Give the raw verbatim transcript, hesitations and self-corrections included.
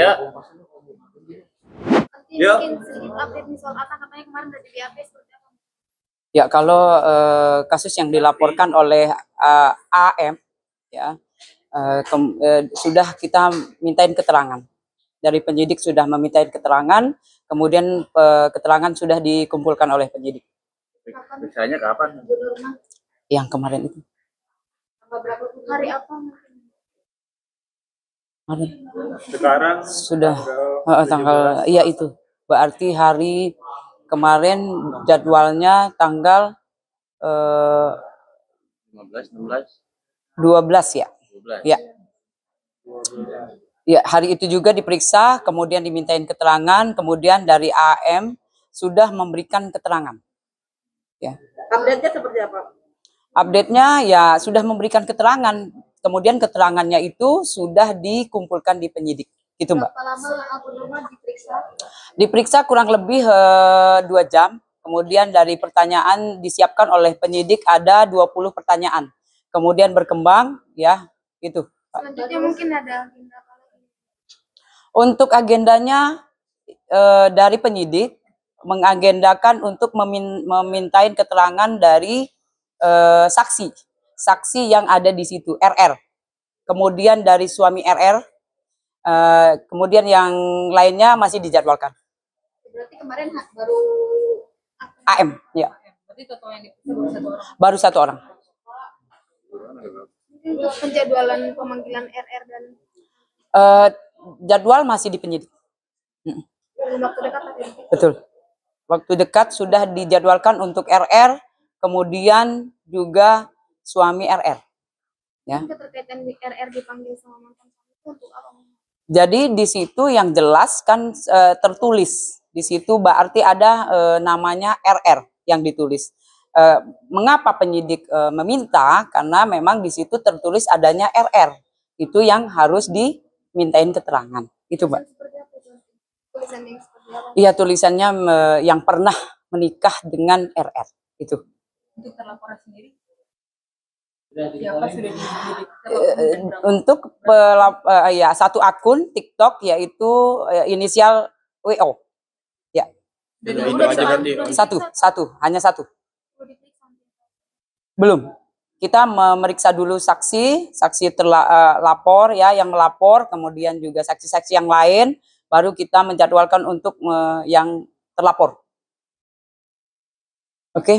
Ya. Ya. Mungkin sedikit update nih soal Atta, katanya kemarin udah di B A P seperti apa? Ya, kalau eh, kasus yang dilaporkan oleh eh, A M ya eh, ke, eh, sudah kita mintain keterangan. Dari penyidik sudah memintain keterangan, kemudian eh, keterangan sudah dikumpulkan oleh penyidik. Misalnya kapan? Yang kemarin itu. Hari apa? Hari. Sekarang sudah tanggal, tanggal iya itu. Berarti hari kemarin jadwalnya tanggal eh, lima belas, enam belas, dua belas ya. dua belas. Ya. Ya, hari itu juga diperiksa, kemudian dimintain keterangan, kemudian dari A M sudah memberikan keterangan. Ya. Update-nya seperti apa? Update-nya ya sudah memberikan keterangan, kemudian keterangannya itu sudah dikumpulkan di penyidik. Itu Mbak. Berapa lama diperiksa? Diperiksa kurang lebih eh, dua jam, kemudian dari pertanyaan disiapkan oleh penyidik ada dua puluh pertanyaan. Kemudian berkembang, ya itu. Selanjutnya mungkin ada agenda apa lagi? Untuk agendanya eh, dari penyidik, mengagendakan untuk memin memintain keterangan dari e, saksi, saksi yang ada di situ, R R. Kemudian dari suami R R, e, kemudian yang lainnya masih dijadwalkan. Berarti kemarin baru A M, ya. Berarti total yang disebut satu orang. Baru satu orang. Untuk penjadwalan pemanggilan R R dan e, jadwal masih di penyidik. Waktu dekat, betul. Waktu dekat sudah dijadwalkan untuk R R, kemudian juga suami R R. Ya. Keterkaitan R R dipanggil sama mantan itu untuk apa? Jadi di situ yang jelas kan e, tertulis. Di situ berarti ada e, namanya R R yang ditulis. E, mengapa penyidik e, meminta? Karena memang di situ tertulis adanya R R. Itu yang harus dimintain keterangan. Itu, Mbak. Iya, tulisannya me, yang pernah menikah dengan R R itu. Untuk terlapor sendiri? Siapa sudah dipilih? Untuk pelap, ya satu akun TikTok yaitu inisial W O. Ya. Satu, satu, hanya satu. Belum. Kita memeriksa dulu saksi, saksi terlapor ya yang melapor, kemudian juga saksi-saksi yang lain. Baru kita menjadwalkan untuk uh, yang terlapor. Oke? Okay?